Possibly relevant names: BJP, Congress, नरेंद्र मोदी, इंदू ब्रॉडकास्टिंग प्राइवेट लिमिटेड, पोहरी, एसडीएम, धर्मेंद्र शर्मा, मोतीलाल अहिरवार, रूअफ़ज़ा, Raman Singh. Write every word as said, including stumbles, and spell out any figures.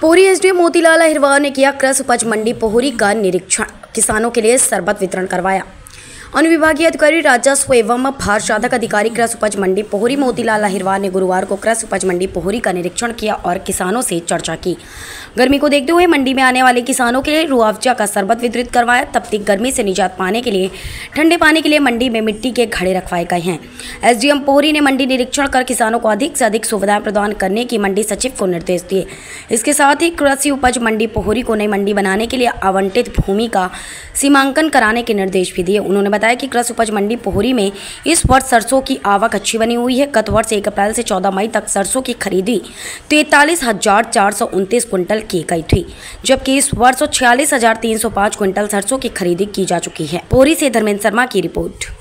पोहरी एसडीएम मोतीलाल अहिरवार ने किया कृषि उपज मंडी पोहरी का निरीक्षण, किसानों के लिए शरबत वितरण करवाया। अनुविभागीय अधिकारी राजस्व एवं भार साधक अधिकारी कृषि उपज मंडी पोहरी मोतीलाल अहिरवार ने गुरुवार को कृषि उपज मंडी पोहरी का निरीक्षण किया और किसानों से चर्चा की। गर्मी को देखते हुए मंडी में आने वाले किसानों के लिए रूअफ़ज़ा का शरबत वितरित करवाया। तपती गर्मी से निजात पाने के लिए ठंडे पानी के लिए मंडी में मिट्टी के घड़े रखवाए गए हैं। एसडीएम पोहरी ने मंडी निरीक्षण कर किसानों को अधिक से अधिक सुविधाएं प्रदान करने की मंडी सचिव को निर्देश दिए। इसके साथ ही कृषि उपज मंडी पोहरी को नई मंडी बनाने के लिए आवंटित भूमि का सीमांकन कराने के निर्देश भी दिए। उन्होंने बताया कि कृषि उपज मंडी पोहरी में इस वर्ष सरसों की आवक अच्छी बनी हुई है। गत वर्ष एक अप्रैल से चौदह मई तक सरसों की खरीदी तैंतालीस हजार चार सौ उनतीस क्विंटल की गई थी, जबकि इस वर्ष छियालीस हजार तीन सौ पाँच क्विंटल सरसों की खरीदी की जा चुकी है। पोहरी से धर्मेंद्र शर्मा की रिपोर्ट।